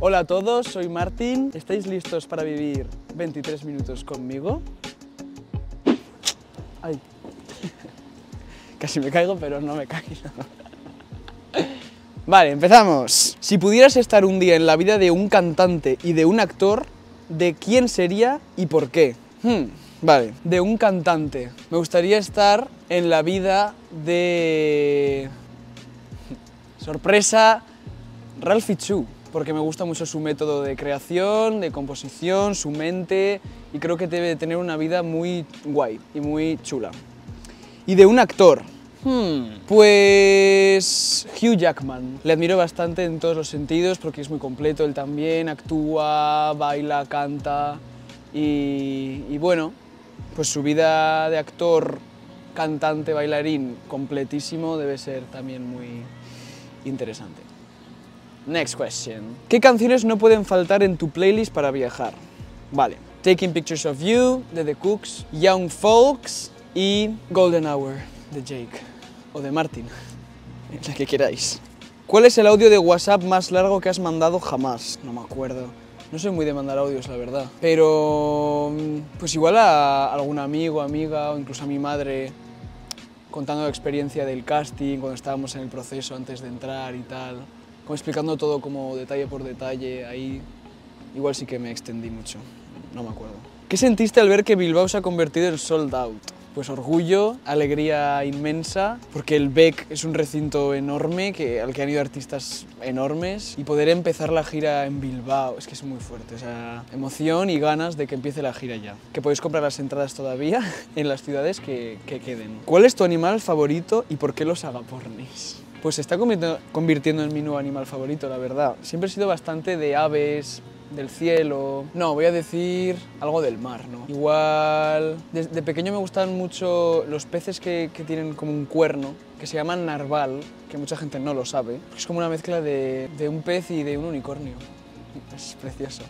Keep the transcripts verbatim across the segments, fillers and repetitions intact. Hola a todos, soy Martín. ¿Estáis listos para vivir veintitrés minutos conmigo? Ay. Casi me caigo, pero no me caigo. Vale, empezamos. Si pudieras estar un día en la vida de un cantante y de un actor, ¿de quién sería y por qué? Hmm, vale, de un cantante. Me gustaría estar en la vida de... Sorpresa, Ralphie Chou, porque me gusta mucho su método de creación, de composición, su mente, y creo que debe tener una vida muy guay y muy chula. Y de un actor, hmm, pues Hugh Jackman. Le admiro bastante en todos los sentidos porque es muy completo, él también actúa, baila, canta y, y bueno, pues su vida de actor, cantante, bailarín completísimo debe ser también muy interesante. Next question. ¿Qué canciones no pueden faltar en tu playlist para viajar? Vale, Taking Pictures of You, de The Kooks, Young Folks y Golden Hour, de Jake, o de Martin, la que queráis. ¿Cuál es el audio de WhatsApp más largo que has mandado jamás? No me acuerdo. No soy muy de mandar audios, la verdad. Pero... pues igual a algún amigo, amiga, o incluso a mi madre, contando la experiencia del casting, cuando estábamos en el proceso antes de entrar y tal, como explicando todo como detalle por detalle, ahí igual sí que me extendí mucho, no me acuerdo. ¿Qué sentiste al ver que Bilbao se ha convertido en sold out? Pues orgullo, alegría inmensa, porque el B E C es un recinto enorme que, al que han ido artistas enormes, y poder empezar la gira en Bilbao es que es muy fuerte, o sea, emoción y ganas de que empiece la gira ya. Que podéis comprar las entradas todavía en las ciudades que, que queden. ¿Cuál es tu animal favorito y por qué los agapornis? Pues se está convirtiendo en mi nuevo animal favorito, la verdad. Siempre he sido bastante de aves, del cielo... No, voy a decir algo del mar, ¿no? Igual... Desde pequeño me gustaban mucho los peces que, que tienen como un cuerno, que se llaman narval, que mucha gente no lo sabe. Es como una mezcla de, de un pez y de un unicornio. Es precioso.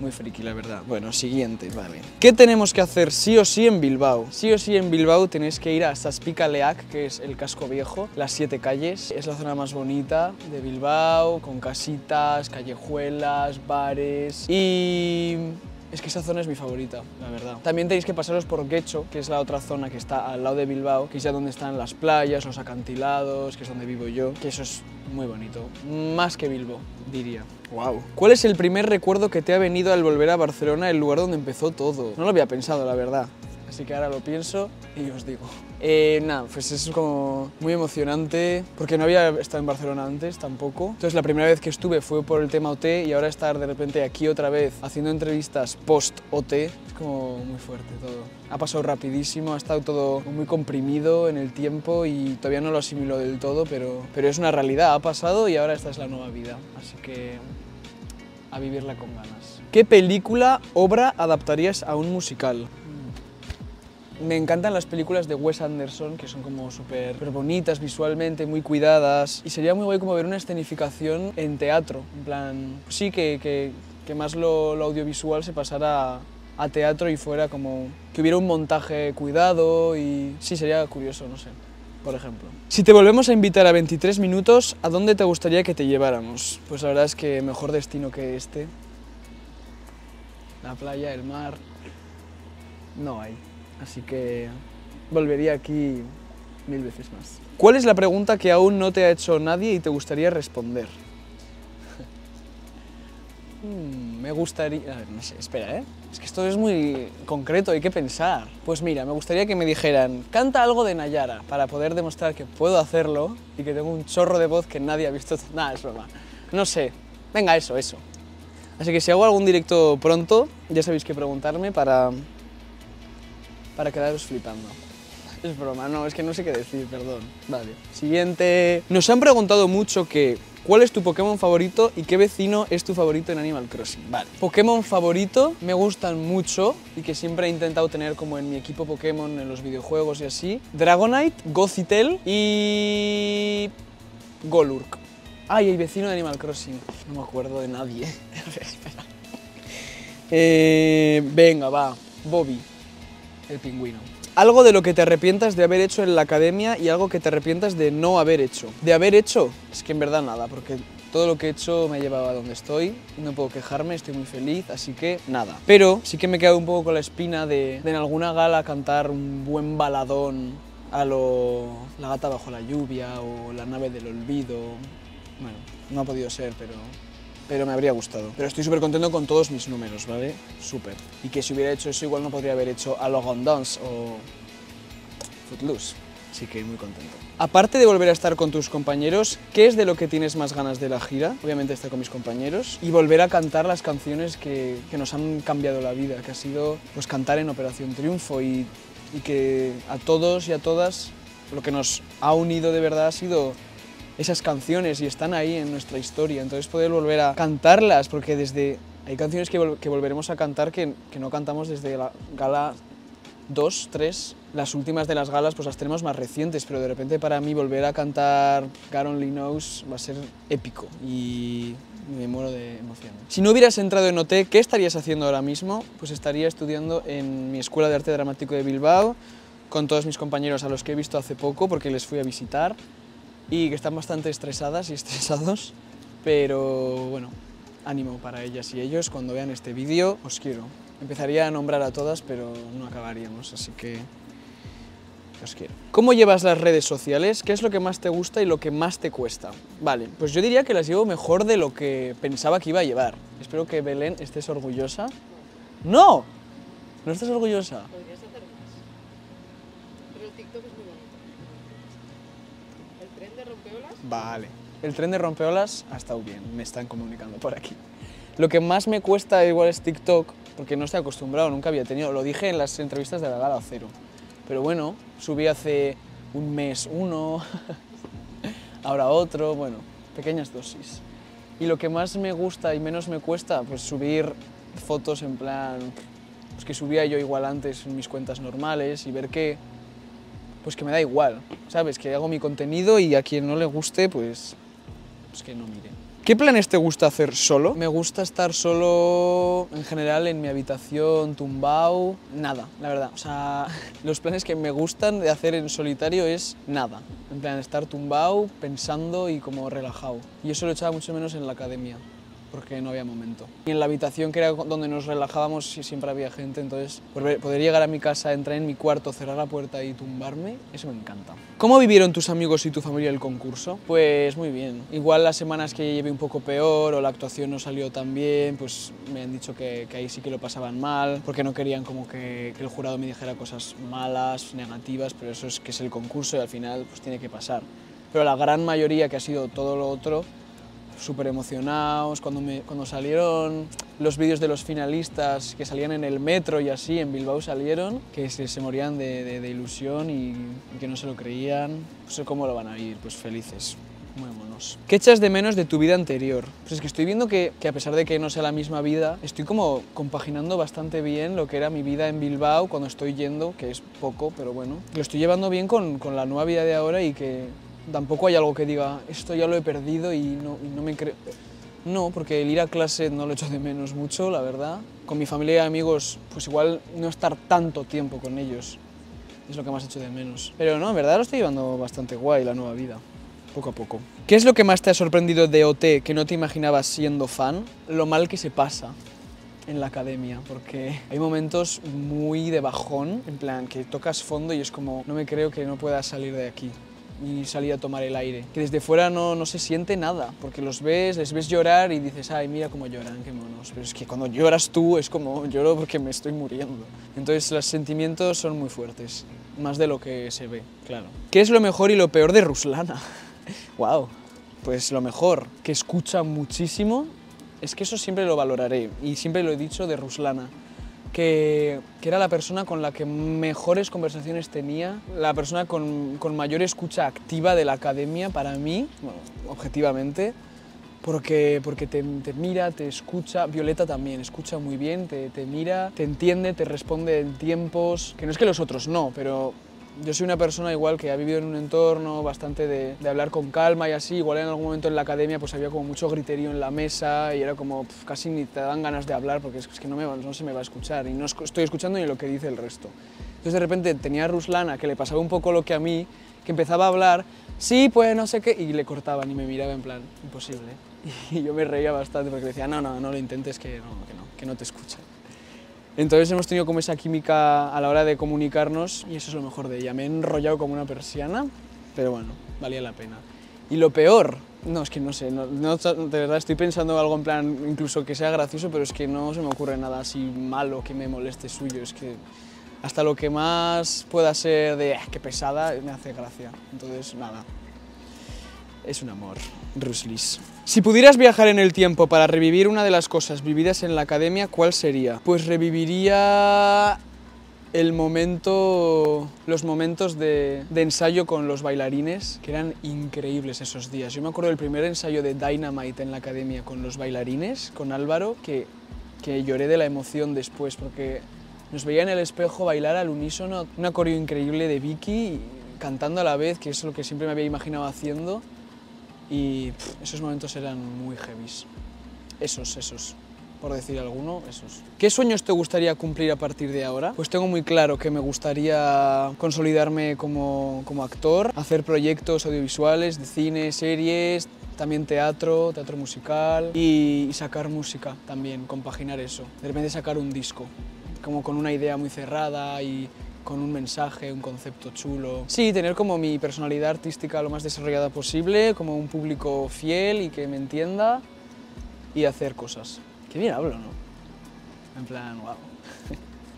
Muy friki, la verdad. Bueno, siguiente, vale. ¿Qué tenemos que hacer sí o sí en Bilbao? Sí o sí en Bilbao tenéis que ir a Sazpikaleak, que es el casco viejo, las siete calles. Es la zona más bonita de Bilbao, con casitas, callejuelas, bares y... es que esa zona es mi favorita, la verdad. También tenéis que pasaros por Getxo, que es la otra zona que está al lado de Bilbao, que es ya donde están las playas, los acantilados, que es donde vivo yo, que eso es muy bonito. Más que Bilbao, diría. Wow. ¿Cuál es el primer recuerdo que te ha venido al volver a Barcelona, el lugar donde empezó todo? No lo había pensado, la verdad. Así que ahora lo pienso y os digo. Eh, nada, pues es como muy emocionante, porque no había estado en Barcelona antes tampoco. Entonces la primera vez que estuve fue por el tema O T y ahora estar de repente aquí otra vez haciendo entrevistas post O T es como muy fuerte todo. Ha pasado rapidísimo, ha estado todo muy comprimido en el tiempo y todavía no lo asimilo del todo, pero, pero es una realidad, ha pasado y ahora esta es la nueva vida, así que a vivirla con ganas. ¿Qué película, obra adaptarías a un musical? Me encantan las películas de Wes Anderson, que son como súper bonitas visualmente, muy cuidadas, y sería muy guay como ver una escenificación en teatro, en plan, pues sí, que, que, que más lo, lo audiovisual se pasara a, a teatro y fuera como que hubiera un montaje cuidado y sí, sería curioso, no sé, por ejemplo. Si te volvemos a invitar a veintitrés minutos, ¿a dónde te gustaría que te lleváramos? Pues la verdad es que mejor destino que este. La playa, el mar, no hay. Así que volvería aquí mil veces más. ¿Cuál es la pregunta que aún no te ha hecho nadie y te gustaría responder? hmm, me gustaría... A ver, no sé, espera, ¿eh? Es que esto es muy concreto, hay que pensar. Pues mira, me gustaría que me dijeran, canta algo de Nayara, para poder demostrar que puedo hacerlo y que tengo un chorro de voz que nadie ha visto. Nada, es broma. No sé. Venga, eso, eso. Así que si hago algún directo pronto, ya sabéis qué preguntarme para... para quedaros flipando. Es broma, no, es que no sé qué decir, perdón. Vale, siguiente. Nos han preguntado mucho que ¿cuál es tu Pokémon favorito y qué vecino es tu favorito en Animal Crossing? Vale. Pokémon favorito, me gustan mucho y que siempre he intentado tener como en mi equipo Pokémon en los videojuegos y así. Dragonite, Gothitel y... Golurk. Ay, el vecino de Animal Crossing. No me acuerdo de nadie. A ver, espera. Eh, venga, va. Bobby. El pingüino. Algo de lo que te arrepientas de haber hecho en la academia y algo que te arrepientas de no haber hecho. De haber hecho, es que en verdad nada, porque Todo lo que he hecho me ha llevado a donde estoy, no puedo quejarme, estoy muy feliz, así que nada. Pero sí que me he quedado un poco con la espina de, de en alguna gala cantar un buen baladón a lo La gata bajo la lluvia o La nave del olvido. Bueno, no ha podido ser, pero... pero me habría gustado. Pero estoy súper contento con todos mis números, ¿vale? Súper. Y que si hubiera hecho eso, igual no podría haber hecho Alogon Dance o Footloose. Así que muy contento. Aparte de volver a estar con tus compañeros, ¿qué es de lo que tienes más ganas de la gira? Obviamente estar con mis compañeros y volver a cantar las canciones que, que nos han cambiado la vida, que ha sido pues cantar en Operación Triunfo y, y que a todos y a todas lo que nos ha unido de verdad ha sido esas canciones y están ahí en nuestra historia, entonces poder volver a cantarlas, porque desde hay canciones que, vol que volveremos a cantar que, que no cantamos desde la gala dos, tres, las últimas de las galas pues las tenemos más recientes, pero de repente para mí volver a cantar God Only Knows va a ser épico y me muero de emoción. Si no hubieras entrado en O T, ¿qué estarías haciendo ahora mismo? Pues estaría estudiando en mi Escuela de Arte Dramático de Bilbao con todos mis compañeros a los que he visto hace poco porque les fui a visitar y que están bastante estresadas y estresados, pero bueno, ánimo para ellas y ellos. Cuando vean este vídeo, os quiero. Empezaría a nombrar a todas, pero no acabaríamos, así que os quiero. ¿Cómo llevas las redes sociales? ¿Qué es lo que más te gusta y lo que más te cuesta? Vale, pues yo diría que las llevo mejor de lo que pensaba que iba a llevar. Espero que Belén estés orgullosa. ¡No! ¿No estás orgullosa? Podrías hacer más. Pero el TikTok es muy bonito. ¿El tren de Rompeolas? Vale. El tren de Rompeolas ha estado bien, me están comunicando por aquí. Lo que más me cuesta igual es TikTok, porque no estoy acostumbrado, nunca había tenido, lo dije en las entrevistas de la gala cero. Pero bueno, subí hace un mes uno, ahora otro, bueno, pequeñas dosis. Y lo que más me gusta y menos me cuesta, pues subir fotos en plan, pues que subía yo igual antes en mis cuentas normales y ver que, pues que me da igual, ¿sabes? Que hago mi contenido y a quien no le guste, pues, pues que no mire. ¿Qué planes te gusta hacer solo? Me gusta estar solo, en general, en mi habitación, tumbao, nada, la verdad. O sea, los planes que me gustan de hacer en solitario es nada. En plan, estar tumbao, pensando y como relajado. Y eso lo echaba mucho menos en la academia, porque no había momento. Y en la habitación, que era donde nos relajábamos, siempre había gente, entonces poder llegar a mi casa, entrar en mi cuarto, cerrar la puerta y tumbarme, eso me encanta. ¿Cómo vivieron tus amigos y tu familia el concurso? Pues muy bien. Igual las semanas que llevé un poco peor o la actuación no salió tan bien, pues me han dicho que, que ahí sí que lo pasaban mal, porque no querían como que, que el jurado me dijera cosas malas, negativas, pero eso es que es el concurso y al final pues tiene que pasar. Pero la gran mayoría, que ha sido todo lo otro, súper emocionados, cuando, me, cuando salieron los vídeos de los finalistas que salían en el metro y así, en Bilbao salieron, que se, se morían de, de, de ilusión y, y que no se lo creían. Pues cómo lo van a ir, pues felices, muy monos. ¿Qué echas de menos de tu vida anterior? Pues es que estoy viendo que, que a pesar de que no sea la misma vida, estoy como compaginando bastante bien lo que era mi vida en Bilbao cuando estoy yendo, que es poco, pero bueno. Lo estoy llevando bien con, con la nueva vida de ahora y que... tampoco hay algo que diga, esto ya lo he perdido y no, y no me creo... No, porque el ir a clase no lo echo de menos mucho, la verdad. Con mi familia y amigos, pues igual no estar tanto tiempo con ellos es lo que más echo de menos. Pero no, en verdad lo estoy llevando bastante guay, la nueva vida, poco a poco. ¿Qué es lo que más te ha sorprendido de O T que no te imaginabas siendo fan? Lo mal que se pasa en la academia, porque hay momentos muy de bajón, en plan, que tocas fondo y es como, no me creo que no pueda salir de aquí y salir a tomar el aire, que desde fuera no, no se siente nada, porque los ves, les ves llorar y dices, ay, mira cómo lloran, qué monos, pero es que cuando lloras tú es como, lloro porque me estoy muriendo. Entonces los sentimientos son muy fuertes, más de lo que se ve, claro. ¿Qué es lo mejor y lo peor de Ruslana? Wow, pues lo mejor, que escucha muchísimo, es que eso siempre lo valoraré y siempre lo he dicho de Ruslana. Que, que era la persona con la que mejores conversaciones tenía, la persona con, con mayor escucha activa de la academia para mí, bueno, objetivamente, porque, porque te, te mira, te escucha, Violeta también, escucha muy bien, te, te mira, te entiende, te responde en tiempos, que no es que los otros no, pero yo soy una persona igual que ha vivido en un entorno bastante de, de hablar con calma y así, igual en algún momento en la academia pues había como mucho griterío en la mesa y era como pff, casi ni te dan ganas de hablar porque es, es que no, me va, no se me va a escuchar y no estoy escuchando ni lo que dice el resto. Entonces de repente tenía a Ruslana que le pasaba un poco lo que a mí, que empezaba a hablar, sí, pues no sé qué, y le cortaban y me miraba en plan, imposible. y yo me reía bastante porque decía, no, no, no lo intentes, que no, que no, que no te escucha. Entonces hemos tenido como esa química a la hora de comunicarnos y eso es lo mejor de ella. Me he enrollado como una persiana, pero bueno, valía la pena. Y lo peor, no, es que no sé, no, no, de verdad estoy pensando algo en plan incluso que sea gracioso, pero es que no se me ocurre nada así malo que me moleste suyo, es que hasta lo que más pueda ser de ah, qué pesada me hace gracia, entonces nada. Es un amor, Ruslis. Si pudieras viajar en el tiempo para revivir una de las cosas vividas en la academia, ¿cuál sería? Pues reviviría el momento, los momentos de, de ensayo con los bailarines, que eran increíbles esos días. Yo me acuerdo del primer ensayo de Dynamite en la academia con los bailarines, con Álvaro, que, que lloré de la emoción después, porque nos veía en el espejo bailar al unísono, una coreo increíble de Vicky, cantando a la vez, que es lo que siempre me había imaginado haciendo. Y pff, esos momentos eran muy heavies. Esos, esos, por decir alguno, esos. ¿Qué sueños te gustaría cumplir a partir de ahora? Pues tengo muy claro que me gustaría consolidarme como, como actor, hacer proyectos audiovisuales de cine, series, también teatro, teatro musical y, y sacar música también, compaginar eso. De repente sacar un disco, como con una idea muy cerrada y con un mensaje, un concepto chulo. Sí, tener como mi personalidad artística lo más desarrollada posible, como un público fiel y que me entienda, y hacer cosas. Qué bien hablo, ¿no? En plan, wow.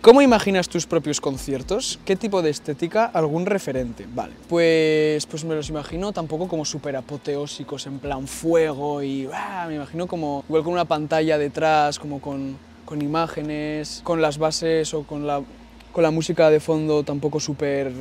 ¿Cómo imaginas tus propios conciertos? ¿Qué tipo de estética? ¿Algún referente? Vale, pues, pues me los imagino tampoco como súper apoteósicos, en plan fuego y... Bah, me imagino como igual con una pantalla detrás, como con, con imágenes, con las bases o con la... con la música de fondo tampoco súper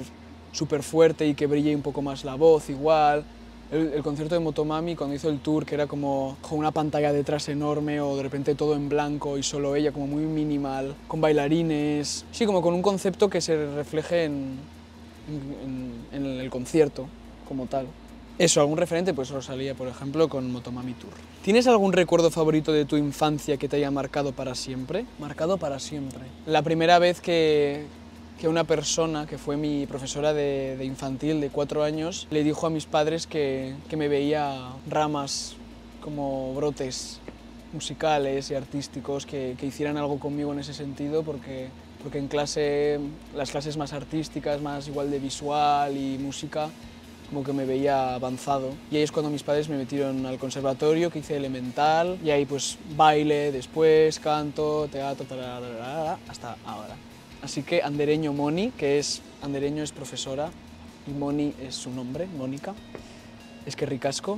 súper fuerte y que brille un poco más la voz igual. El, el concierto de Motomami, cuando hizo el tour, que era como con una pantalla detrás enorme o de repente todo en blanco y solo ella, como muy minimal, con bailarines... Sí, como con un concepto que se refleje en, en, en el concierto como tal. Eso, algún referente, pues Rosalía, por ejemplo, con Motomami Tour. ¿Tienes algún recuerdo favorito de tu infancia que te haya marcado para siempre? Marcado para siempre. La primera vez que, que una persona, que fue mi profesora de, de infantil de cuatro años, le dijo a mis padres que, que me veía ramas como brotes musicales y artísticos, que, que hicieran algo conmigo en ese sentido, porque... porque en clase, las clases más artísticas, más igual de visual y música, como que me veía avanzado. Y ahí es cuando mis padres me metieron al conservatorio, que hice elemental, y ahí pues baile, después canto, teatro, tararara, hasta ahora. Así que Andereño Moni, que es, Andereño es profesora, y Moni es su nombre, Mónica, es que ricasco.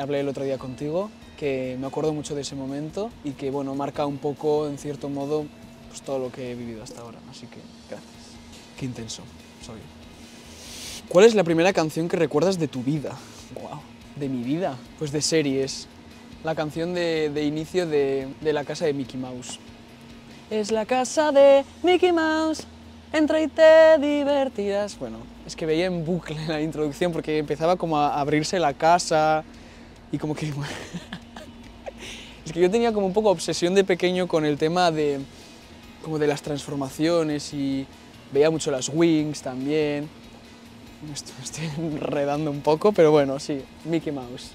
Hablé el otro día contigo, que me acuerdo mucho de ese momento, y que bueno, marca un poco, en cierto modo, pues todo lo que he vivido hasta ahora, así que gracias. Qué intenso soy. ¿Cuál es la primera canción que recuerdas de tu vida? Wow, ¿de mi vida? Pues de series. La canción de, de inicio de, de La casa de Mickey Mouse. Es la casa de Mickey Mouse, entra y te divertirás. Bueno, es que veía en bucle la introducción porque empezaba como a abrirse la casa y como que... Es que yo tenía como un poco obsesión de pequeño con el tema de, como de las transformaciones y veía mucho las Wings también. Me estoy enredando un poco, pero bueno, sí, Mickey Mouse.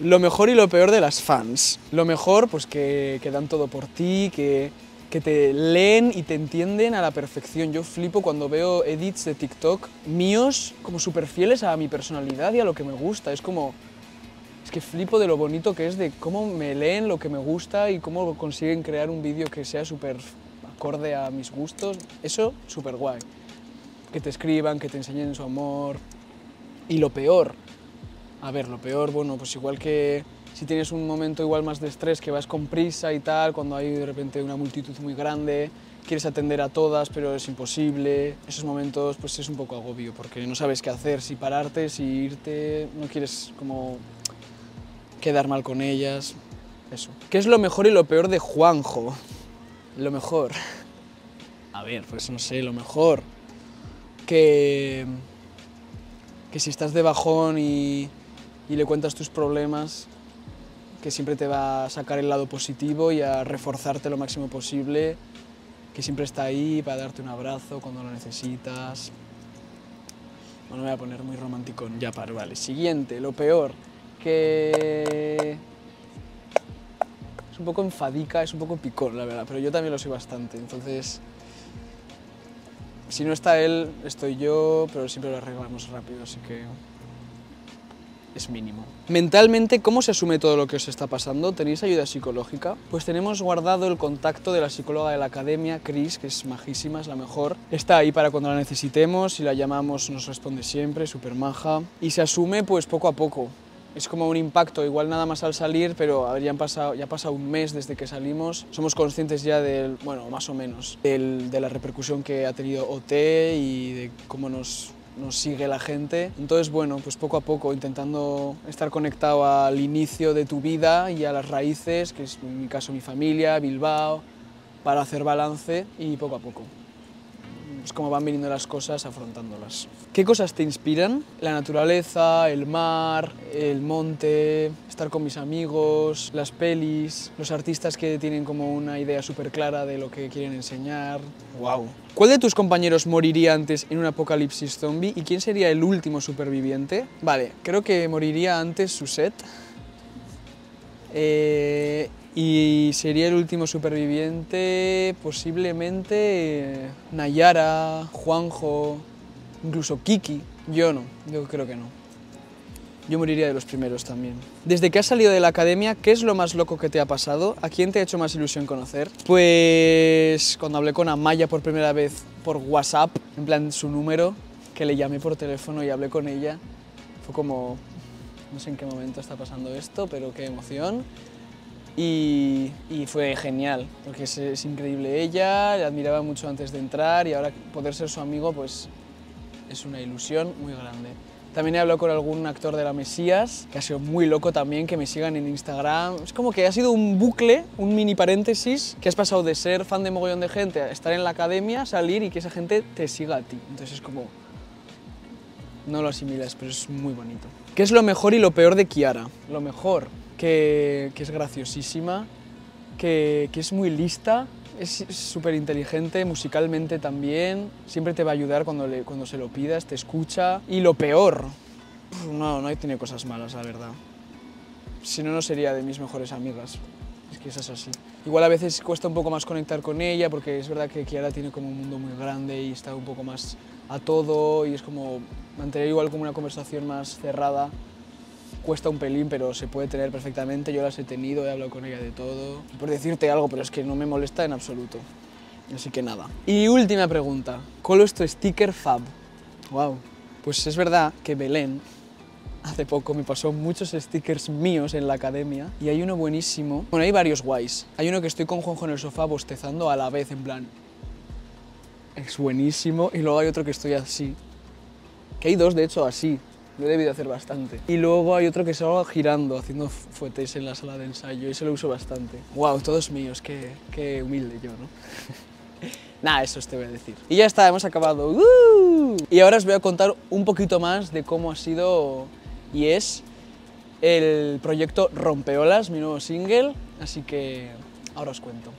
Lo mejor y lo peor de las fans. Lo mejor, pues que, que dan todo por ti, que, que te leen y te entienden a la perfección. Yo flipo cuando veo edits de TikTok míos como súper fieles a mi personalidad y a lo que me gusta. Es como... Es que flipo de lo bonito que es de cómo me leen lo que me gusta y cómo consiguen crear un vídeo que sea súper acorde a mis gustos. Eso, súper guay. Que te escriban, que te enseñen su amor. Y lo peor, a ver, lo peor, bueno, pues igual que si tienes un momento igual más de estrés, que vas con prisa y tal, cuando hay de repente una multitud muy grande, quieres atender a todas, pero es imposible. Esos momentos, pues es un poco agobio, porque no sabes qué hacer, si pararte, si irte, no quieres como quedar mal con ellas, eso. ¿Qué es lo mejor y lo peor de Juanjo? Lo mejor. A ver, pues no sé, lo mejor... Que, que si estás de bajón y, y le cuentas tus problemas, que siempre te va a sacar el lado positivo y a reforzarte lo máximo posible, que siempre está ahí para darte un abrazo cuando lo necesitas. Bueno, me voy a poner muy romanticón, ya paro, vale. Siguiente, lo peor. que es un poco enfadica, es un poco picón, la verdad, pero yo también lo soy bastante, entonces si no está él, estoy yo, pero siempre lo arreglamos rápido, así que es mínimo. Mentalmente, ¿cómo se asume todo lo que os está pasando? ¿Tenéis ayuda psicológica? Pues tenemos guardado el contacto de la psicóloga de la academia, Cris, que es majísima, es la mejor. Está ahí para cuando la necesitemos, si la llamamos nos responde siempre, súper maja. Y se asume pues poco a poco. Es como un impacto, igual nada más al salir, pero a ver, ya han pasado, ya pasa un mes desde que salimos. Somos conscientes ya del, bueno, más o menos, del, de la repercusión que ha tenido O T y de cómo nos... nos sigue la gente. Entonces, bueno, pues poco a poco, intentando estar conectado al inicio de tu vida y a las raíces, que es en mi caso mi familia, Bilbao, para hacer balance y poco a poco. Es como van viniendo las cosas, afrontándolas. ¿Qué cosas te inspiran? La naturaleza, el mar, el monte, estar con mis amigos, las pelis, los artistas que tienen como una idea súper clara de lo que quieren enseñar. ¡Wow! ¿Cuál de tus compañeros moriría antes en un apocalipsis zombie y quién sería el último superviviente? Vale, creo que moriría antes Suset. Eh... Y sería el último superviviente posiblemente Nayara, Juanjo, incluso Kiki. Yo no, yo creo que no. Yo moriría de los primeros también. Desde que has salido de la academia, ¿qué es lo más loco que te ha pasado? ¿A quién te ha hecho más ilusión conocer? Pues cuando hablé con Amaya por primera vez por WhatsApp, en plan su número, que le llamé por teléfono y hablé con ella, fue como, no sé en qué momento está pasando esto, pero qué emoción. Y, y fue genial, porque es, es increíble ella, la admiraba mucho antes de entrar y ahora poder ser su amigo pues es una ilusión muy grande. También he hablado con algún actor de La Mesías, que ha sido muy loco también, que me sigan en Instagram. Es como que ha sido un bucle, un mini paréntesis, que has pasado de ser fan de mogollón de gente a estar en la academia, salir y que esa gente te siga a ti. Entonces es como... no lo asimilas, pero es muy bonito. ¿Qué es lo mejor y lo peor de Kiara? Lo mejor... Que, que es graciosísima, que, que es muy lista, es súper inteligente, musicalmente también, siempre te va a ayudar cuando, le, cuando se lo pidas, te escucha. Y lo peor, no, no tiene cosas malas, la verdad. Si no, no sería de mis mejores amigas, es que eso es así. Igual a veces cuesta un poco más conectar con ella, porque es verdad que Kiara tiene como un mundo muy grande y está un poco más a todo, y es como mantener igual como una conversación más cerrada. Cuesta un pelín, pero se puede tener perfectamente. Yo las he tenido, he hablado con ella de todo. Por decirte algo, pero es que no me molesta en absoluto. Así que nada. Y última pregunta. ¿Cuál es tu sticker fab? Wow. Pues es verdad que Belén, hace poco, me pasó muchos stickers míos en la academia. Y hay uno buenísimo. Bueno, hay varios guays. Hay uno que estoy con Juanjo en el sofá bostezando a la vez, en plan... es buenísimo. Y luego hay otro que estoy así. Que hay dos, de hecho, así. Lo he debido hacer bastante. Y luego hay otro que se va girando, haciendo fuetes en la sala de ensayo, y se lo uso bastante. Wow, todos míos, qué, qué humilde yo, ¿no? Nada, eso os te voy a decir. Y ya está, hemos acabado. ¡Uh! Y ahora os voy a contar un poquito más de cómo ha sido y es el proyecto Rompeolas, mi nuevo single, así que ahora os cuento.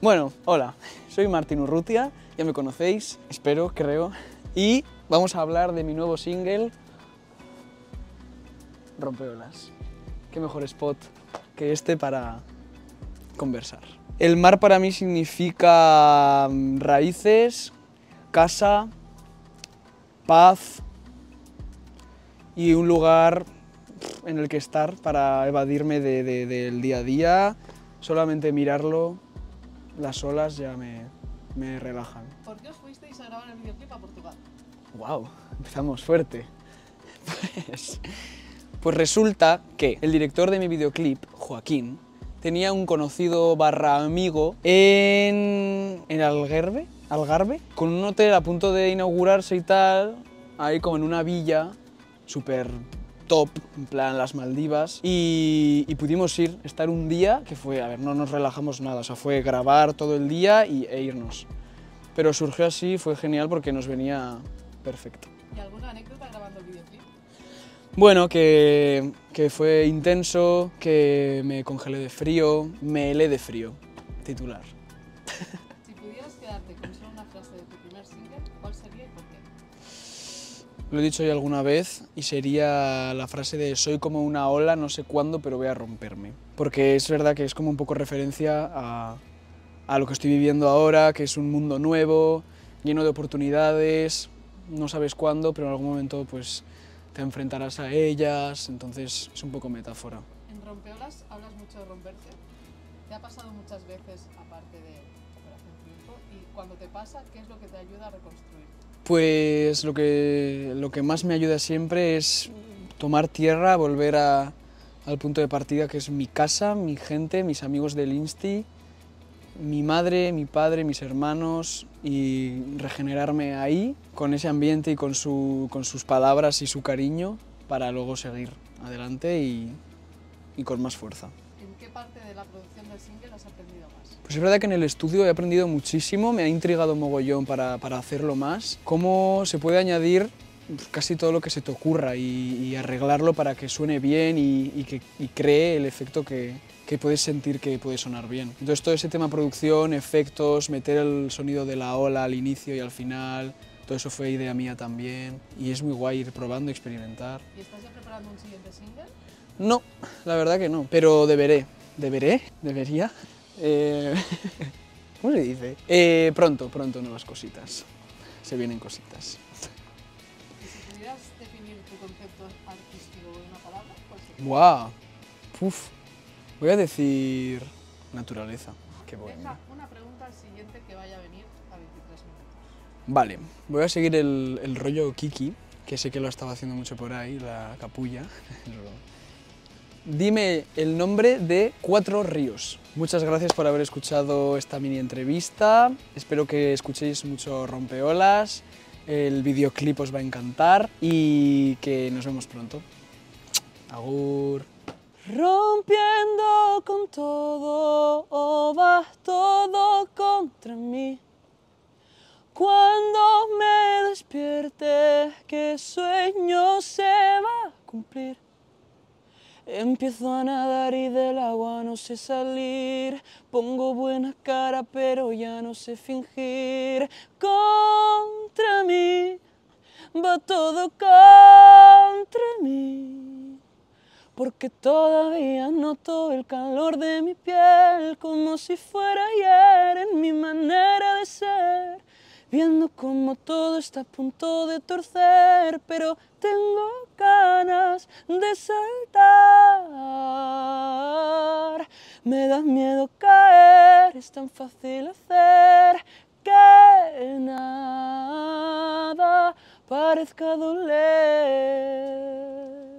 Bueno, hola, soy Martín Urrutia, ya me conocéis, espero, creo, y vamos a hablar de mi nuevo single, Rompeolas. Qué mejor spot que este para conversar. El mar para mí significa raíces, casa, paz y un lugar en el que estar para evadirme de, de, del día a día, solamente mirarlo. Las olas ya me, me relajan. ¿Por qué os fuisteis a grabar el videoclip a Portugal? ¡Wow! Empezamos fuerte. Pues, pues resulta que el director de mi videoclip, Joaquín, tenía un conocido barra amigo en, en Algarve, Algarve, con un hotel a punto de inaugurarse y tal, ahí como en una villa súper top, en plan las Maldivas, y, y pudimos ir, estar un día, que fue, a ver, no nos relajamos nada, o sea, fue grabar todo el día y, e irnos. Pero surgió así, fue genial porque nos venía perfecto. ¿Y alguna anécdota grabando el videoclip? Bueno, que, que fue intenso, que me congelé de frío, me helé de frío, titular. Si pudieras quedarte con solo una frase de tu primer single, ¿cuál sería y por qué? Lo he dicho ya alguna vez y sería la frase de soy como una ola, no sé cuándo, pero voy a romperme. Porque es verdad que es como un poco referencia a, a lo que estoy viviendo ahora, que es un mundo nuevo, lleno de oportunidades, no sabes cuándo, pero en algún momento pues te enfrentarás a ellas, entonces es un poco metáfora. En Rompeolas hablas mucho de romperse. Te ha pasado muchas veces, aparte de Operación Triunfo, y cuando te pasa, ¿qué es lo que te ayuda a reconstruir? Pues lo que, lo que más me ayuda siempre es tomar tierra, volver a, al punto de partida que es mi casa, mi gente, mis amigos del Insti, mi madre, mi padre, mis hermanos, y regenerarme ahí con ese ambiente y con, su, con sus palabras y su cariño para luego seguir adelante y, y con más fuerza. ¿En qué parte de la producción del single has aprendido más? Pues es verdad que en el estudio he aprendido muchísimo, me ha intrigado mogollón para, para hacerlo más. Cómo se puede añadir casi todo lo que se te ocurra y, y arreglarlo para que suene bien y, y que y cree el efecto que, que puedes sentir que puede sonar bien. Entonces todo ese tema producción, efectos, meter el sonido de la ola al inicio y al final, todo eso fue idea mía también y es muy guay ir probando, experimentar. ¿Y estás ya preparando un siguiente single? No, la verdad que no, pero deberé, deberé, debería, eh, ¿cómo se dice? Eh, pronto, pronto nuevas cositas, se vienen cositas. ¿Concepto artístico en una palabra? ¡Guau! Wow. Uf. Voy a decir naturaleza. Qué bueno. Deja una pregunta al siguiente que vaya a venir a veintitrés minutos. Vale, voy a seguir el, el rollo Kiki, que sé que lo estaba haciendo mucho por ahí, la capulla. Dime el nombre de cuatro ríos. Muchas gracias por haber escuchado esta mini entrevista. Espero que escuchéis mucho Rompeolas. El videoclip os va a encantar y que nos vemos pronto. Agur. Rompiendo con todo, oh, vas todo contra mí. Cuando me despierte, que sueño se va a cumplir. Empiezo a nadar y del agua no sé salir. Pongo buena cara pero ya no sé fingir. Contra mí, va todo contra mí. Porque todavía noto el calor de mi piel, como si fuera ayer en mi manera de ser. Viendo como todo está a punto de torcer, pero tengo ganas de saltar. Me da miedo caer, es tan fácil hacer que nada parezca doler.